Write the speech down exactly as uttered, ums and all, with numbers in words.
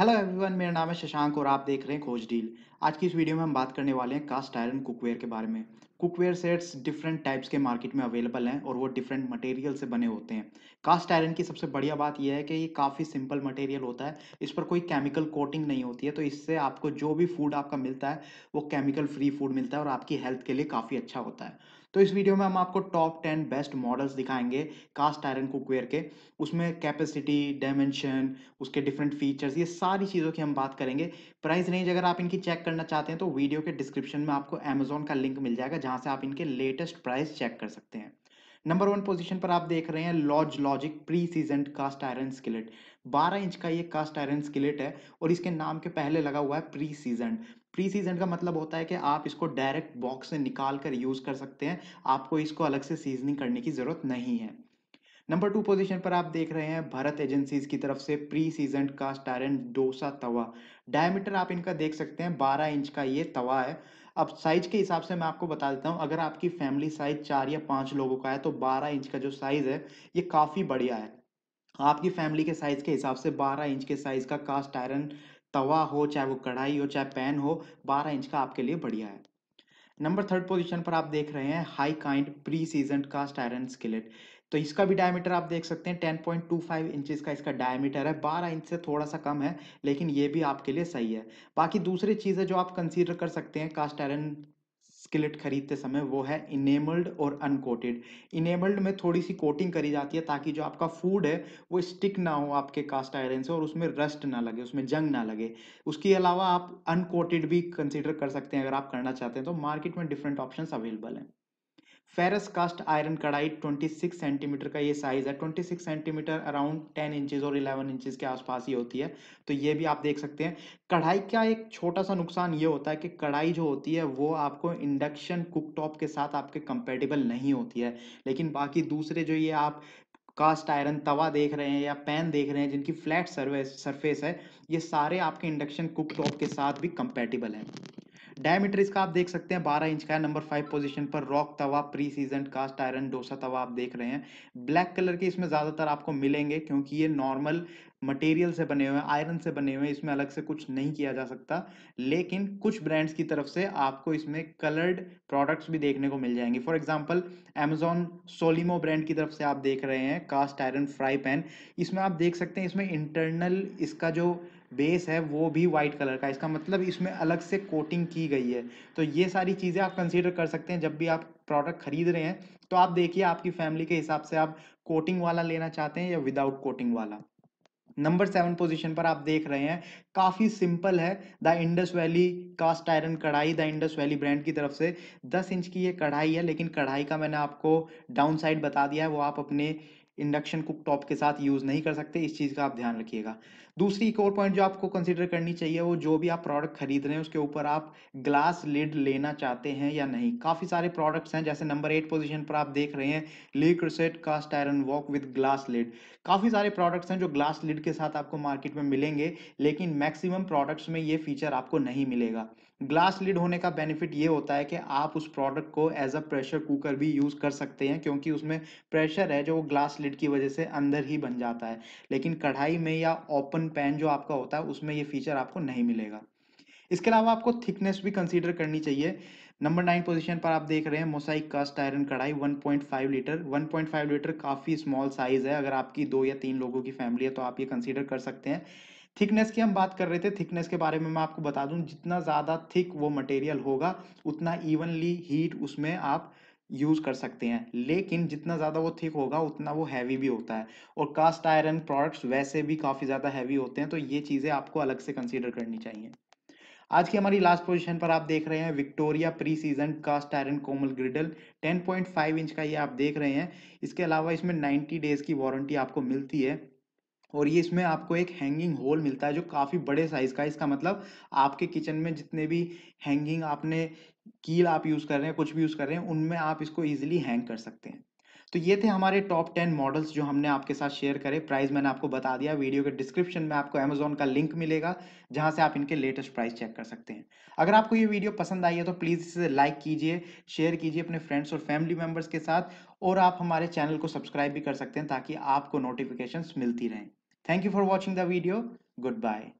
Hello everyone, मेरा नाम है शशांक और आप देख रहे हैं खोजडील। आज की इस वीडियो में हम बात करने वाले हैं कास्ट आयरन कुकवेयर के बारे में। कुकवेयर सेट्स डिफरेंट टाइप्स के मार्केट में अवेलेबल हैं और वो डिफरेंट मटेरियल से बने होते हैं। कास्ट आयरन की सबसे बढ़िया बात यह है कि ये काफ़ी सिंपल मटेरियल होता है, इस पर कोई केमिकल कोटिंग नहीं होती है, तो इससे आपको जो भी फूड आपका मिलता है वो केमिकल फ्री फूड मिलता है और आपकी हेल्थ के लिए काफ़ी अच्छा होता है। तो इस वीडियो में हम आपको टॉप टेन बेस्ट मॉडल्स दिखाएंगे कास्ट आयरन कुकवेयर के। उसमें कैपेसिटी, डायमेंशन, उसके डिफरेंट फीचर्स, ये सारी चीज़ों की हम बात करेंगे। प्राइस रेंज अगर आप इनकी चेक करना चाहते हैं तो वीडियो के डिस्क्रिप्शन में आपको अमेजोन का लिंक मिल जाएगा, जहां से आप इनके लेटेस्ट प्राइस चेक कर सकते हैं। नंबर वन पोजीशन पर आप देख रहे हैं Lodge logic pre season cast iron skillet. बारह इंच का ये कास्ट आयरन स्किलेट है और इसके नाम के पहले लगा हुआ है प्री सीजन। प्री सीजन का मतलब होता है कि आप इसको डायरेक्ट बॉक्स से निकाल कर यूज़ कर सकते हैं, आपको इसको अलग से सीजनिंग करने की ज़रूरत नहीं है। नंबर टू पोजीशन पर आप देख रहे हैं भारत एजेंसीज की तरफ से pre season cast iron dosa tawa. Diameter आप इनका देख सकते हैं, बारह इंच का ये तवा है। अब साइज के हिसाब से मैं आपको बता देता हूँ, अगर आपकी फैमिली साइज चार या पाँच लोगों का है तो बारह इंच का जो साइज़ है ये काफ़ी बढ़िया है। आपकी फैमिली के साइज़ के हिसाब से बारह इंच के साइज़ का कास्ट आयरन तवा हो, चाहे वो कढ़ाई हो, चाहे पैन हो, बारह इंच का आपके लिए बढ़िया है। नंबर थर्ड पोजीशन पर आप देख रहे हैं high kind pre season cast iron skillet. तो इसका भी डायमीटर आप देख सकते हैं, ten point two five inches का इसका डायमीटर है। बारह इंच से थोड़ा सा कम है, लेकिन ये भी आपके लिए सही है। बाकी दूसरी चीज़ें जो आप कंसीडर कर सकते हैं कास्ट आयरन स्किलेट खरीदते समय वो है इनेमल्ड और अनकोटेड। इनेमल्ड में थोड़ी सी कोटिंग करी जाती है ताकि जो आपका फूड है वो स्टिक ना हो आपके कास्ट आयरन से और उसमें रस्ट ना लगे, उसमें जंग ना लगे। उसके अलावा आप अनकोटेड भी कंसीडर कर सकते हैं अगर आप करना चाहते हैं, तो मार्केट में डिफरेंट ऑप्शंस अवेलेबल हैं। फ़ेरस कास्ट आयरन कढ़ाई छब्बीस सेंटीमीटर का ये साइज़ है। छब्बीस सेंटीमीटर अराउंड दस इंचेस और ग्यारह इंचेस के आसपास ही होती है, तो ये भी आप देख सकते हैं। कढ़ाई का एक छोटा सा नुकसान ये होता है कि कढ़ाई जो होती है वो आपको इंडक्शन कुकटॉप के साथ आपके कंपेटेबल नहीं होती है, लेकिन बाकी दूसरे जो ये आप कास्ट आयरन तवा देख रहे हैं या पैन देख रहे हैं जिनकी फ्लैट सर्वेस सरफेस है, ये सारे आपके इंडक्शन कुकटॉप के साथ भी कंपेटेबल हैं। डायमीटर इसका आप देख सकते हैं बारह इंच का है। नंबर फाइव पोजीशन पर Rock tawa pre season cast iron dosa tawa आप देख रहे हैं। ब्लैक कलर के इसमें ज़्यादातर आपको मिलेंगे क्योंकि ये नॉर्मल मटेरियल से बने हुए हैं, आयरन से बने हुए हैं, इसमें अलग से कुछ नहीं किया जा सकता। लेकिन कुछ ब्रांड्स की तरफ से आपको इसमें कलर्ड प्रोडक्ट्स भी देखने को मिल जाएंगे। For example Amazon Solimo brand की तरफ से आप देख रहे हैं कास्ट आयरन फ्राई पैन। इसमें आप देख सकते हैं, इसमें इंटरनल इसका जो बेस है वो भी वाइट कलर का, इसका मतलब इसमें अलग से कोटिंग की गई है। तो ये सारी चीज़ें आप कंसीडर कर सकते हैं जब भी आप प्रोडक्ट खरीद रहे हैं। तो आप देखिए आपकी फैमिली के हिसाब से आप कोटिंग वाला लेना चाहते हैं या विदाउट कोटिंग वाला। नंबर सेवन पोजीशन पर आप देख रहे हैं, काफ़ी सिंपल है, the Indus Valley cast iron kadhai. The Indus Valley brand की तरफ से दस इंच की ये कढ़ाई है, लेकिन कढ़ाई का मैंने आपको डाउन साइड बता दिया है, वो आप अपने इंडक्शन कुक टॉप के साथ यूज़ नहीं कर सकते, इस चीज़ का आप ध्यान रखिएगा। दूसरी एक और पॉइंट जो आपको कंसीडर करनी चाहिए, वो जो भी आप प्रोडक्ट खरीद रहे हैं उसके ऊपर आप ग्लास लिड लेना चाहते हैं या नहीं। काफ़ी सारे प्रोडक्ट्स हैं, जैसे नंबर एट पोजीशन पर आप देख रहे हैं Le Creuset cast iron wok with glass lid. काफ़ी सारे प्रोडक्ट्स हैं जो ग्लास लिड के साथ आपको मार्केट में मिलेंगे, लेकिन मैक्सिमम प्रोडक्ट्स में ये फीचर आपको नहीं मिलेगा। ग्लास लिड होने का बेनिफिट ये होता है कि आप उस प्रोडक्ट को एज अ प्रेशर कुकर भी यूज़ कर सकते हैं, क्योंकि उसमें प्रेशर है जो वो ग्लास लिड की वजह से अंदर ही बन जाता है। लेकिन कढ़ाई में या ओपन पैन जो आपका होता है उसमें ये फीचर आपको नहीं मिलेगा। इसके अलावा आपको थिकनेस भी कंसीडर करनी चाहिए। नंबर नाइन पोजीशन पर आप देख रहे हैं Mosaic cast iron kadhai one point five litre. One point five litre काफ़ी स्मॉल साइज़ है, अगर आपकी दो या तीन लोगों की फैमिली है तो आप ये कंसीडर कर सकते हैं। थिकनेस की हम बात कर रहे थे, थिकनेस के बारे में मैं आपको बता दूं, जितना ज़्यादा थिक वो मटेरियल होगा उतना इवनली हीट उसमें आप यूज़ कर सकते हैं, लेकिन जितना ज़्यादा वो थिक होगा उतना वो हैवी भी होता है, और कास्ट आयरन प्रोडक्ट्स वैसे भी काफ़ी ज़्यादा हैवी होते हैं, तो ये चीज़ें आपको अलग से कंसीडर करनी चाहिए। आज की हमारी लास्ट पोजीशन पर आप देख रहे हैं Victoria pre season cast iron comal griddle. Ten point five inch का ये आप देख रहे हैं। इसके अलावा इसमें नब्बे डेज़ की वारंटी आपको मिलती है, और ये इसमें आपको एक हैंगिंग होल मिलता है जो काफ़ी बड़े साइज़ का है। इसका मतलब आपके किचन में जितने भी हैंगिंग आपने कील आप यूज़ कर रहे हैं, कुछ भी यूज़ कर रहे हैं, उनमें आप इसको ईजिली हैंग कर सकते हैं। तो ये थे हमारे टॉप टेन मॉडल्स जो हमने आपके साथ शेयर करे। प्राइस मैंने आपको बता दिया, वीडियो के डिस्क्रिप्शन में आपको अमेजोन का लिंक मिलेगा, जहां से आप इनके लेटेस्ट प्राइस चेक कर सकते हैं। अगर आपको ये वीडियो पसंद आई है तो प्लीज़ इसे लाइक कीजिए, शेयर कीजिए अपने फ्रेंड्स और फैमिली मेम्बर्स के साथ, और आप हमारे चैनल को सब्सक्राइब भी कर सकते हैं ताकि आपको नोटिफिकेशंस मिलती रहें। Thank you for watching the video. Good bye.